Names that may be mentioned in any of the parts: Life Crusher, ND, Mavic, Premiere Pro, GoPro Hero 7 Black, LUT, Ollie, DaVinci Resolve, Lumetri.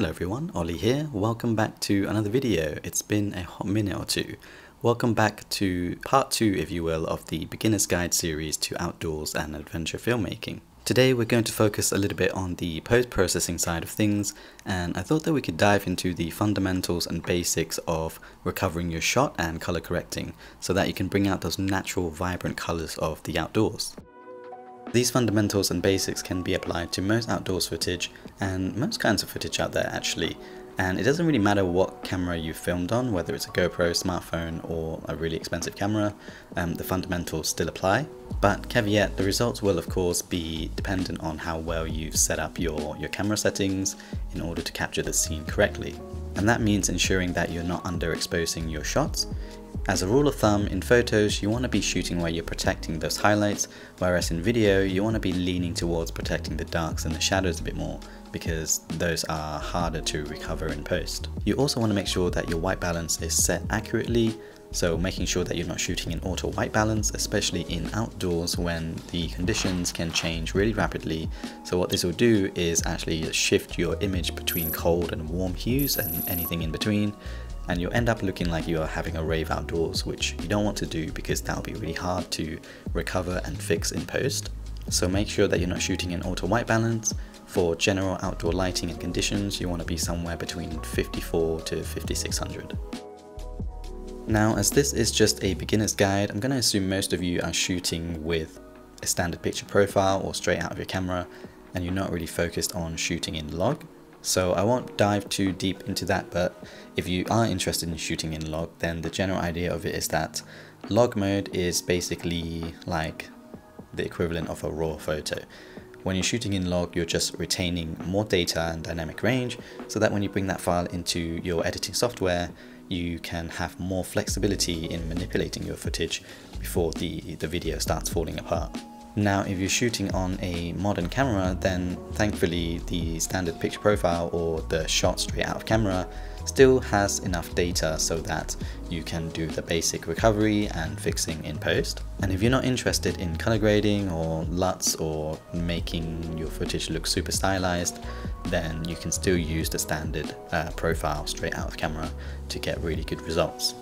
Hello everyone, Ollie here. Welcome back to another video. It's been a hot minute or two. Welcome back to part 2, if you will, of the beginner's guide series to outdoors and adventure filmmaking. Today we're going to focus a little bit on the post-processing side of things, and I thought that we could dive into the fundamentals and basics of recovering your shot and color correcting so that you can bring out those natural vibrant colors of the outdoors. These fundamentals and basics can be applied to most outdoors footage and most kinds of footage out there actually, and it doesn't really matter what camera you filmed on, whether it's a GoPro, smartphone or a really expensive camera, the fundamentals still apply. But caveat, the results will of course be dependent on how well you've set up your camera settings in order to capture the scene correctly. And that means ensuring that you're not underexposing your shots. As a rule of thumb, in photos you want to be shooting where you're protecting those highlights, whereas in video you want to be leaning towards protecting the darks and the shadows a bit more, because those are harder to recover in post. You also want to make sure that your white balance is set accurately, so making sure that you're not shooting in auto white balance, especially in outdoors when the conditions can change really rapidly. So what this will do is actually shift your image between cold and warm hues and anything in between, and you'll end up looking like you are having a rave outdoors, which you don't want to do because that'll be really hard to recover and fix in post. So make sure that you're not shooting in auto white balance. For general outdoor lighting and conditions, you want to be somewhere between 54 to 5600. Now, as this is just a beginner's guide, I'm going to assume most of you are shooting with a standard picture profile or straight out of your camera, and you're not really focused on shooting in log. So I won't dive too deep into that, but if you are interested in shooting in log, then the general idea of it is that log mode is basically like the equivalent of a raw photo. When you're shooting in log, you're just retaining more data and dynamic range, so that when you bring that file into your editing software, you can have more flexibility in manipulating your footage before the video starts falling apart. Now, if you're shooting on a modern camera, then thankfully the standard picture profile or the shot straight out of camera still has enough data so that you can do the basic recovery and fixing in post. And if you're not interested in color grading or LUTs or making your footage look super stylized, then you can still use the standard profile straight out of camera to get really good results.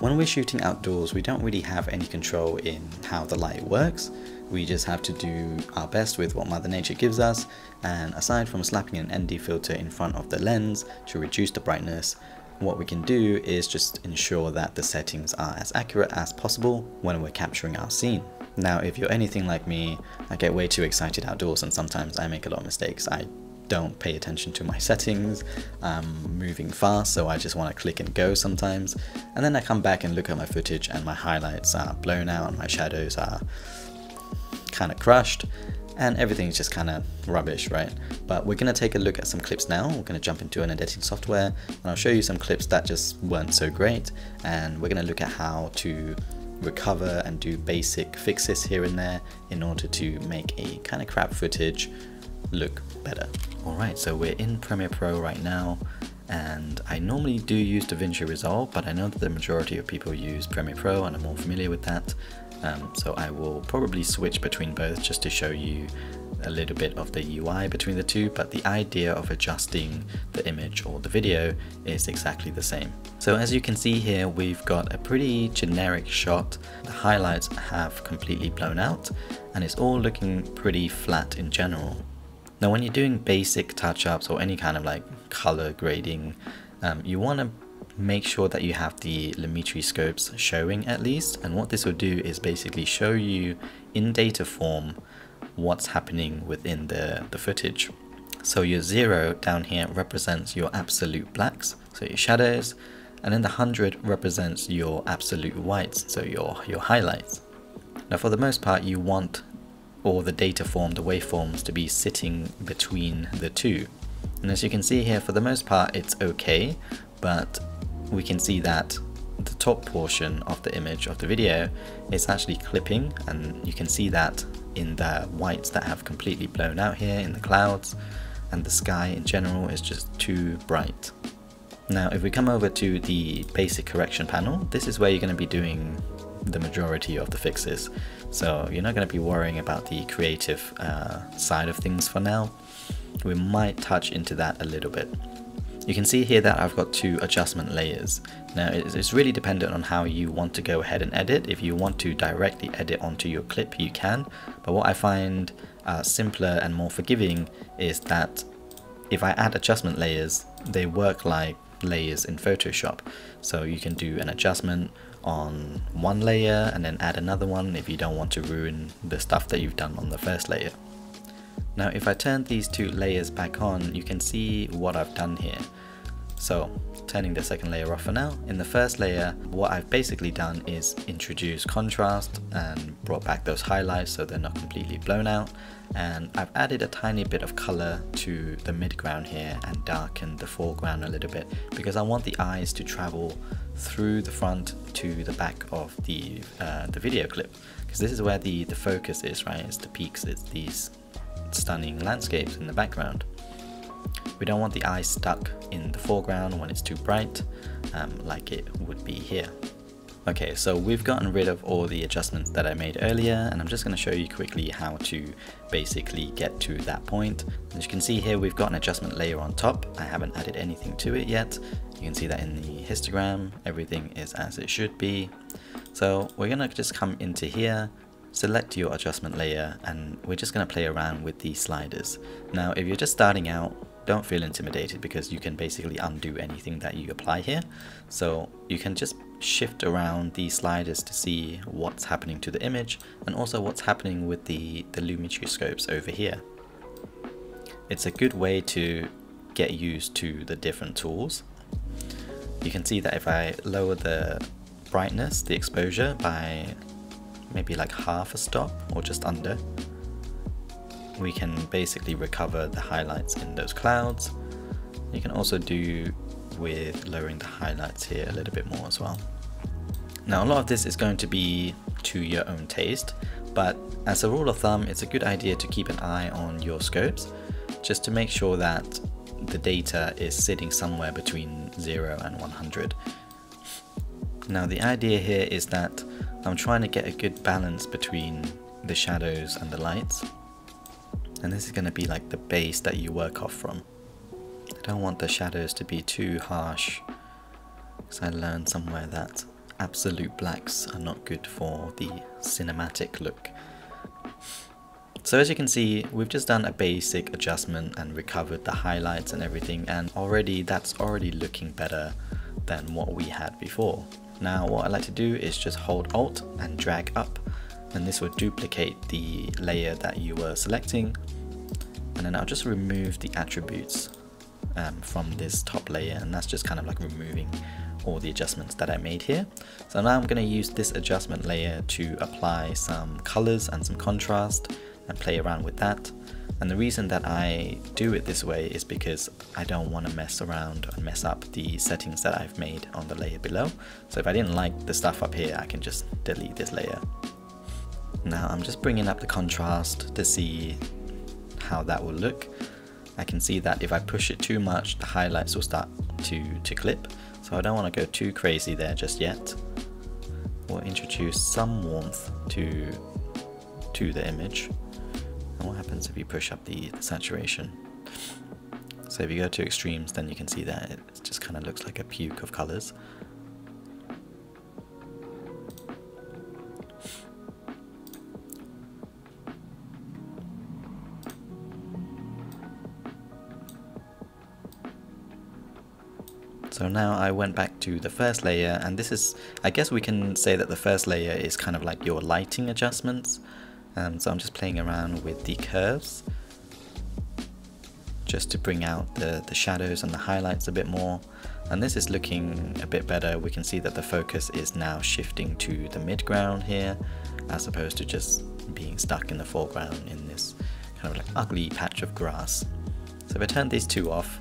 When we're shooting outdoors, we don't really have any control in how the light works. We just have to do our best with what Mother Nature gives us, and aside from slapping an ND filter in front of the lens to reduce the brightness, what we can do is just ensure that the settings are as accurate as possible when we're capturing our scene. Now, if you're anything like me, I get way too excited outdoors and sometimes I make a lot of mistakes. I don't pay attention to my settings, I'm moving fast, so I just want to click and go sometimes, and then I come back and look at my footage and my highlights are blown out and my shadows are kind of crushed and everything's just kind of rubbish, right? But we're going to take a look at some clips now. We're going to jump into an editing software and I'll show you some clips that just weren't so great, and we're going to look at how to recover and do basic fixes here and there in order to make a kind of crap footage look better. Alright, so we're in Premiere Pro right now, and I normally do use DaVinci Resolve, but I know that the majority of people use Premiere Pro and are more familiar with that, so I will probably switch between both just to show you a little bit of the UI between the two, but the idea of adjusting the image or the video is exactly the same. So as you can see here, we've got a pretty generic shot. The highlights have completely blown out and it's all looking pretty flat in general. Now, when you're doing basic touch-ups or any kind of like color grading, you want to make sure that you have the Lumetri scopes showing at least, and what this will do is basically show you in data form what's happening within the footage. So your 0 down here represents your absolute blacks, so your shadows, and then the 100 represents your absolute whites, so your highlights. Now, for the most part, you want or the data form, the waveforms, to be sitting between the two. And as you can see here, for the most part it's okay, but we can see that the top portion of the image of the video is actually clipping, and you can see that in the whites that have completely blown out here in the clouds, and the sky in general is just too bright. Now, if we come over to the basic correction panel, this is where you're going to be doing the majority of the fixes, so you're not going to be worrying about the creative side of things for now. we might touch into that a little bit. You can see here that I've got two adjustment layers. Now it's really dependent on how you want to go ahead and edit. If you want to directly edit onto your clip, you can, but what I find simpler and more forgiving is that if I add adjustment layers, they work like layers in Photoshop. So you can do an adjustment on one layer and then add another one if you don't want to ruin the stuff that you've done on the first layer. Now if I turn these two layers back on, you can see what I've done here. So turning the second layer off for now, in the first layer what I've basically done is introduce contrast and brought back those highlights so they're not completely blown out, and I've added a tiny bit of colour to the midground here and darkened the foreground a little bit because I want the eyes to travel through the front to the back of the video clip, because this is where the focus is, right? It's the peaks, it's these stunning landscapes in the background. We don't want the eye stuck in the foreground when it's too bright, like it would be here. Okay, so we've gotten rid of all the adjustments that I made earlier, and I'm just going to show you quickly how to basically get to that point. As you can see here, we've got an adjustment layer on top. I haven't added anything to it yet. You can see that in the histogram, everything is as it should be. So we're going to just come into here, select your adjustment layer, and we're just going to play around with these sliders. Now, if you're just starting out, don't feel intimidated because you can basically undo anything that you apply here. So you can just shift around these sliders to see what's happening to the image and also what's happening with the Lumetri scopes over here. It's a good way to get used to the different tools. You can see that if I lower the brightness, the exposure, by maybe like half a stop or just under, we can basically recover the highlights in those clouds. You can also do with lowering the highlights here a little bit more as well. Now a lot of this is going to be to your own taste, but as a rule of thumb, it's a good idea to keep an eye on your scopes just to make sure that the data is sitting somewhere between 0 and 100. Now the idea here is that I'm trying to get a good balance between the shadows and the lights, and this is going to be like the base that you work off from. I don't want the shadows to be too harsh, because I learned somewhere that absolute blacks are not good for the cinematic look. So as you can see, we've just done a basic adjustment and recovered the highlights and everything, and already that's already looking better than what we had before. Now what I like to do is just hold Alt and drag up, and this will duplicate the layer that you were selecting, and then I'll just remove the attributes from this top layer, and that's just kind of like removing all the adjustments that I made here. So now I'm going to use this adjustment layer to apply some colors and some contrast and play around with that. And the reason that I do it this way is because I don't want to mess around and mess up the settings that I've made on the layer below. So if I didn't like the stuff up here, I can just delete this layer. Now I'm just bringing up the contrast to see how that will look. I can see that if I push it too much, the highlights will start to clip. So I don't want to go too crazy there just yet. We'll introduce some warmth to the image. And what happens if you push up the saturation? So if you go to extremes, then you can see that it just kind of looks like a puke of colors. So now I went back to the first layer, and this is, I guess we can say that the first layer is kind of like your lighting adjustments. So I'm just playing around with the curves just to bring out the shadows and the highlights a bit more, and this is looking a bit better. We can see that the focus is now shifting to the midground here as opposed to just being stuck in the foreground in this kind of like ugly patch of grass. So if I turn these two off,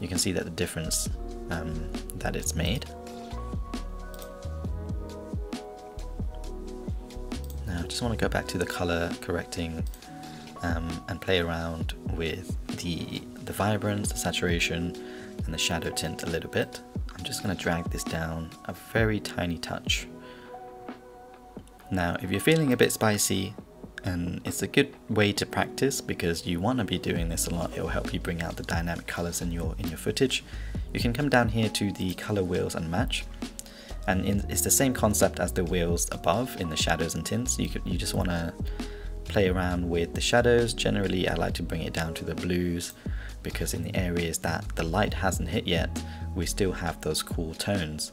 you can see that the difference that it's made. Now I just want to go back to the color correcting and play around with the vibrance, the saturation and the shadow tint a little bit. I'm just going to drag this down a very tiny touch. Now if you're feeling a bit spicy, and it's a good way to practice because you want to be doing this a lot. It will help you bring out the dynamic colors in your footage. You can come down here to the color wheels and match, and it's the same concept as the wheels above in the shadows and tints. You just want to play around with the shadows. Generally I like to bring it down to the blues because in the areas that the light hasn't hit yet, we still have those cool tones.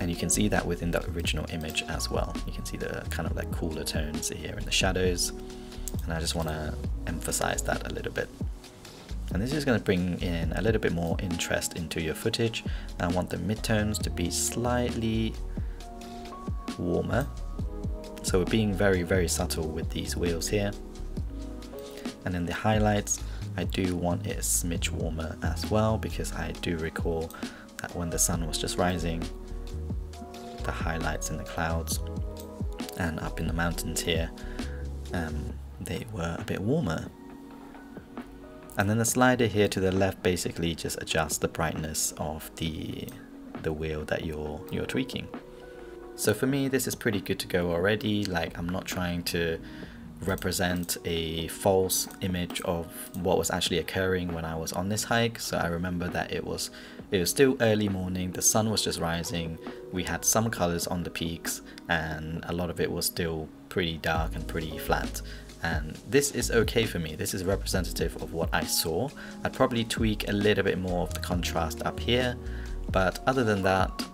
And you can see that within the original image as well. You can see the kind of like cooler tones here in the shadows. And I just want to emphasize that a little bit. And this is going to bring in a little bit more interest into your footage. I want the midtones to be slightly warmer. So we're being very, very subtle with these wheels here. And then the highlights, I do want it a smidge warmer as well, because I do recall that when the sun was just rising, the highlights in the clouds and up in the mountains here, they were a bit warmer. And then the slider here to the left basically just adjusts the brightness of the wheel that you're tweaking. So for me, this is pretty good to go already. Like, I'm not trying to represent a false image of what was actually occurring when I was on this hike. So I remember that it was still early morning, the sun was just rising, we had some colors on the peaks, and a lot of it was still pretty dark and pretty flat. And this is okay for me. This is representative of what I saw. I'd probably tweak a little bit more of the contrast up here, but other than that,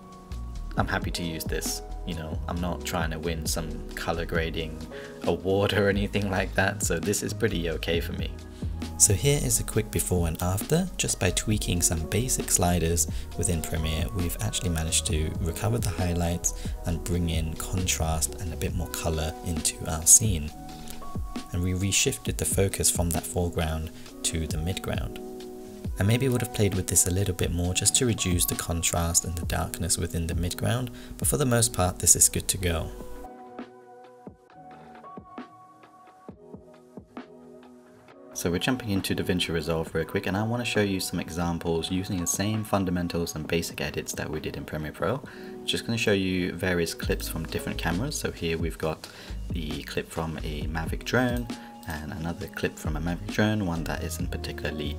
I'm happy to use this. You know, I'm not trying to win some color grading award or anything like that, so this is pretty okay for me. So here is a quick before and after. Just by tweaking some basic sliders within Premiere, we've actually managed to recover the highlights and bring in contrast and a bit more color into our scene. And we reshifted the focus from that foreground to the midground. I maybe would have played with this a little bit more just to reduce the contrast and the darkness within the midground, but for the most part this is good to go. So we're jumping into DaVinci Resolve real quick, and I want to show you some examples using the same fundamentals and basic edits that we did in Premiere Pro. Just going to show you various clips from different cameras. So here we've got the clip from a Mavic drone and another clip from a Mavic drone, one that isn't particularly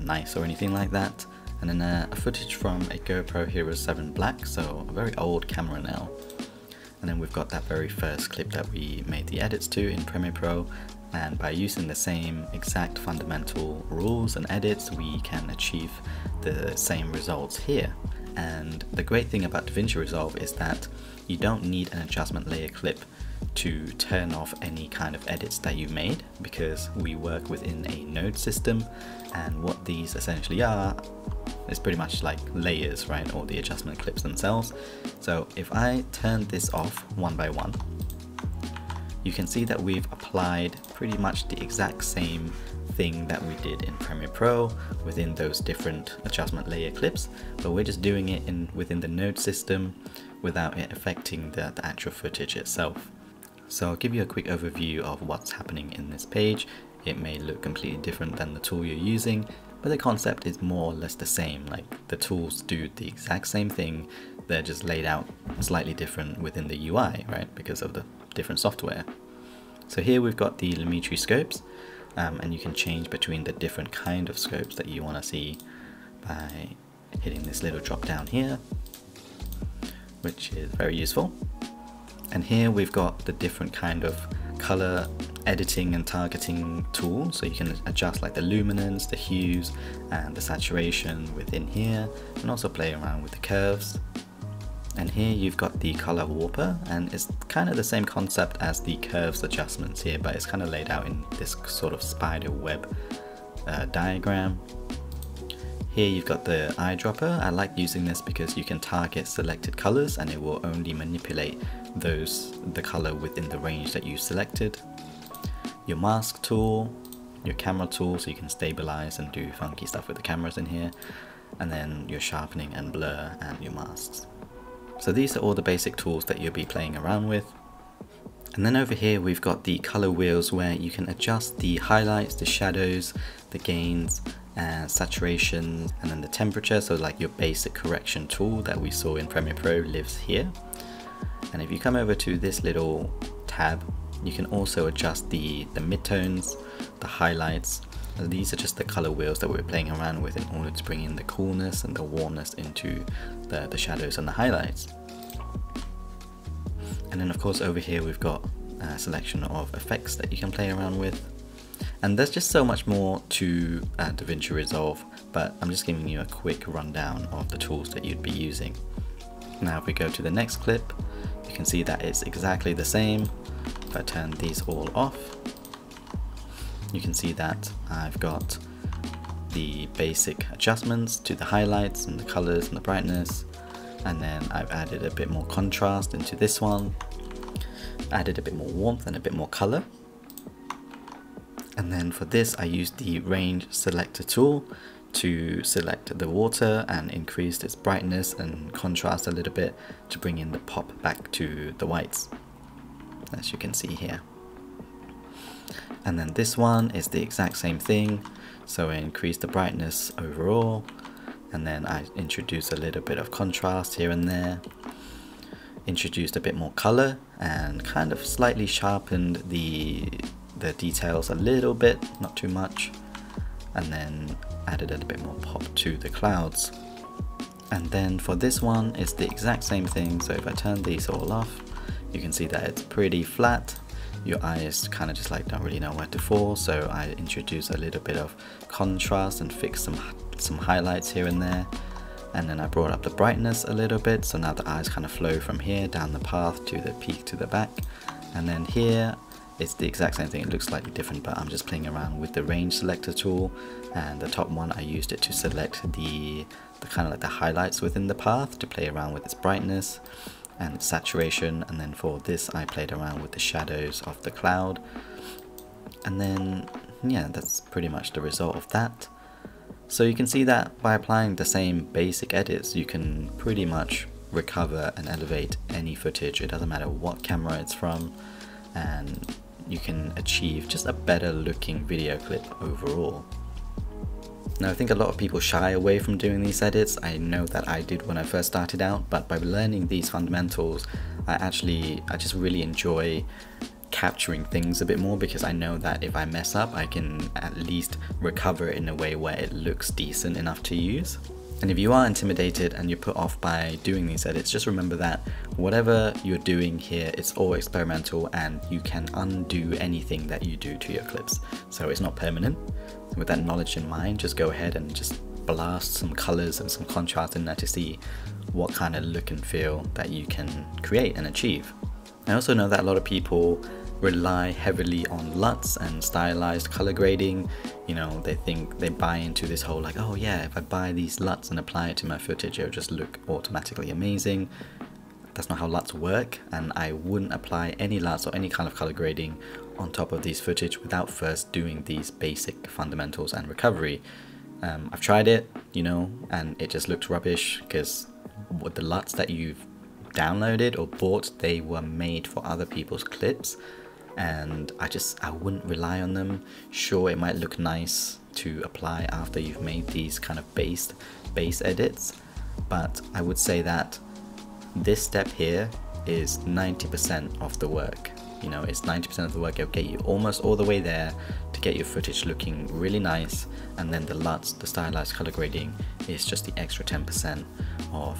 nice or anything like that. And then footage from a GoPro Hero 7 Black, so a very old camera now. And then we've got that very first clip that we made the edits to in Premiere Pro. And by using the same exact fundamental rules and edits, we can achieve the same results here. And the great thing about DaVinci Resolve is that you don't need an adjustment layer clip to turn off any kind of edits that you made, because we work within a node system, and what these essentially are is pretty much like layers, right, or the adjustment clips themselves. So if I turn this off one by one, you can see that we've applied pretty much the exact same thing that we did in Premiere Pro within those different adjustment layer clips, but we're just doing it within the node system without it affecting the actual footage itself. So I'll give you a quick overview of what's happening in this page. It may look completely different than the tool you're using, but the concept is more or less the same. Like, the tools do the exact same thing, they're just laid out slightly different within the UI, right, because of the different software. So here we've got the Lumetri scopes, and you can change between the different kind of scopes that you want to see by hitting this little drop down here, which is very useful. And here we've got the different kind of color editing and targeting tool, so you can adjust like the luminance, the hues and the saturation within here, and also play around with the curves. And here you've got the color warper, and it's kind of the same concept as the curves adjustments here, but it's kind of laid out in this sort of spider web diagram. Here you've got the eyedropper. I like using this because you can target selected colors and it will only manipulate the color within the range that you selected. Your mask tool, your camera tool, so you can stabilize and do funky stuff with the cameras in here, and then your sharpening and blur and your masks. So these are all the basic tools that you'll be playing around with. And then over here we've got the color wheels, where you can adjust the highlights, the shadows, the gains, saturation, and then the temperature. So like your basic correction tool that we saw in Premiere Pro lives here. And if you come over to this little tab You can also adjust the midtones, the highlights. And these are just the color wheels that we're playing around with in order to bring in the coolness and the warmness into the shadows and the highlights. And then of course over here we've got a selection of effects that you can play around with. And there's just so much more to DaVinci Resolve, but I'm just giving you a quick rundown of the tools that you'd be using. Now if we go to the next clip, you can see that it's exactly the same. If I turn these all off, you can see that I've got the basic adjustments to the highlights and the colors and the brightness. And then I've added a bit more contrast into this one, added a bit more warmth and a bit more color. And then for this, I used the range selector tool to select the water and increased its brightness and contrast a little bit to bring in the pop back to the whites, as you can see here. And then this one is the exact same thing. So I increased the brightness overall, and then I introduced a little bit of contrast here and there, introduced a bit more color, and kind of slightly sharpened the details a little bit, not too much, and then added a little bit more pop to the clouds. And then for this one, it's the exact same thing. So if I turn these all off, you can see that it's pretty flat. Your eyes kind of just like don't really know where to fall, so I introduced a little bit of contrast and fixed some highlights here and there. And then I brought up the brightness a little bit, so now the eyes kind of flow from here down the path to the peak to the back. And then here it's the exact same thing. It looks slightly different, but I'm just playing around with the range selector tool, and the top one I used it to select the kind of like the highlights within the path to play around with its brightness and its saturation. And then for this I played around with the shadows of the cloud. And then yeah, that's pretty much the result of that. So you can see that by applying the same basic edits, you can pretty much recover and elevate any footage. It doesn't matter what camera it's from, and you can achieve just a better looking video clip overall. Now I think a lot of people shy away from doing these edits. I know that I did when I first started out, but by learning these fundamentals, I just really enjoy capturing things a bit more, because I know that if I mess up, I can at least recover it in a way where it looks decent enough to use. And if you are intimidated and you're put off by doing these edits, just remember that whatever you're doing here, it's all experimental, and you can undo anything that you do to your clips. So it's not permanent. With that knowledge in mind, just go ahead and just blast some colors and some contrast in there to see what kind of look and feel that you can create and achieve. I also know that a lot of people rely heavily on LUTs and stylized color grading. You know, they think they buy into this whole like, oh yeah, if I buy these LUTs and apply it to my footage, it'll just look automatically amazing. That's not how LUTs work, and I wouldn't apply any LUTs or any kind of color grading on top of these footage without first doing these basic fundamentals and recovery. I've tried it, you know, and it just looked rubbish, because with the LUTs that you've downloaded or bought, they were made for other people's clips, and I wouldn't rely on them. Sure, it might look nice to apply after you've made these kind of base edits, but I would say that this step here is 90% of the work. You know, it's 90% of the work. It'll get you almost all the way there to get your footage looking really nice, and then the LUTs, the stylized color grading, is just the extra 10% of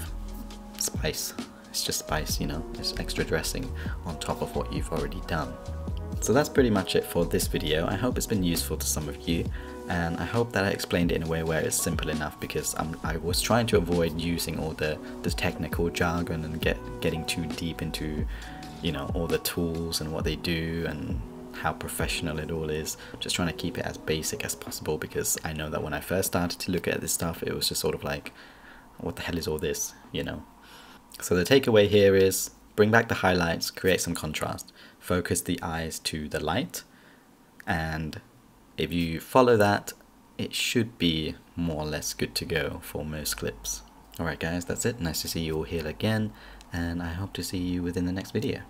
spice. It's just spice, you know, it's extra dressing on top of what you've already done. So that's pretty much it for this video. I hope it's been useful to some of you, and I hope that I explained it in a way where it's simple enough, because I was trying to avoid using all the technical jargon and getting too deep into, you know, all the tools and what they do and how professional it all is. Just trying to keep it as basic as possible, because I know that when I first started to look at this stuff, it was just sort of like, what the hell is all this, you know? So the takeaway here is bring back the highlights, create some contrast, focus the eyes to the light, and if you follow that, it should be more or less good to go for most clips. Alright guys, that's it. Nice to see you all here again, and I hope to see you within the next video.